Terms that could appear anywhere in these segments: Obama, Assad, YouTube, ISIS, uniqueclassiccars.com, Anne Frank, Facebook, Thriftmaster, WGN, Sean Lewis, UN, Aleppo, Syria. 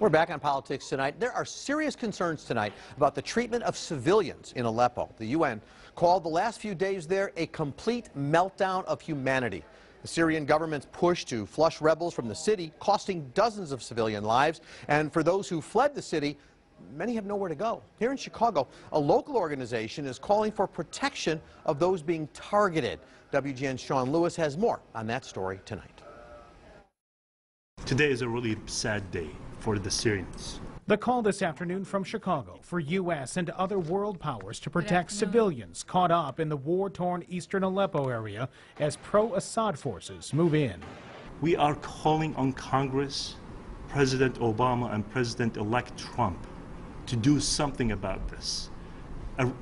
We're back on Politics Tonight. There are serious concerns tonight about the treatment of civilians in Aleppo. The UN called the last few days there a complete meltdown of humanity. The Syrian government's push to flush rebels from the city, costing dozens of civilian lives. And for those who fled the city, many have nowhere to go. Here in Chicago, a local organization is calling for protection of those being targeted. WGN's Sean Lewis has more on that story tonight. Today is a really sad day for the Syrians. The call this afternoon from Chicago for U.S. and other world powers to protect civilians caught up in the war-torn eastern Aleppo area as pro-Assad forces move in. We are calling on Congress, President Obama, and President-elect Trump to do something about this. An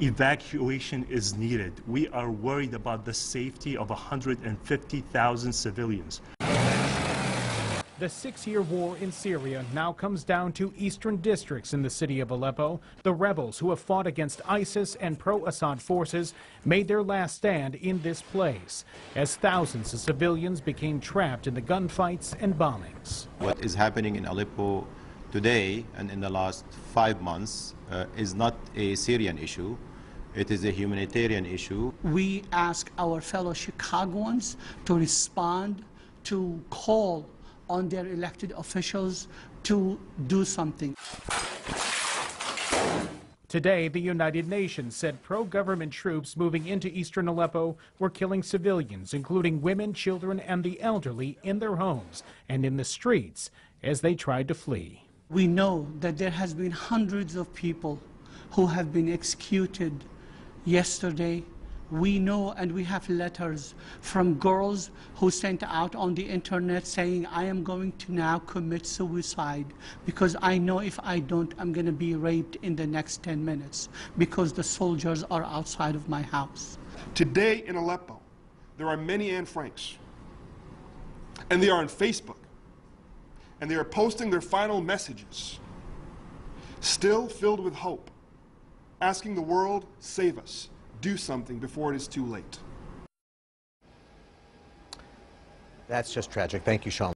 evacuation is needed. We are worried about the safety of 150,000 civilians. The six-year war in Syria now comes down to eastern districts in the city of Aleppo. The rebels who have fought against ISIS and pro-Assad forces made their last stand in this place as thousands of civilians became trapped in the gunfights and bombings. What is happening in Aleppo today and in the last 5 months is not a Syrian issue. It is a humanitarian issue. We ask our fellow Chicagoans to respond, to call on their elected officials to do something. Today, the United Nations said pro-government troops moving into eastern Aleppo were killing civilians, including women, children, and the elderly in their homes and in the streets as they tried to flee. We know that there has been hundreds of people who have been executed yesterday. We know, and we have letters from girls who sent out on the internet saying, I am going to now commit suicide because I know if I don't, I'm going to be raped in the next 10 minutes because the soldiers are outside of my house. Today in Aleppo, there are many Anne Franks, and they are on Facebook, and they are posting their final messages, still filled with hope, asking the world, save us. Do something before it is too late. That's just tragic. Thank you, Sean.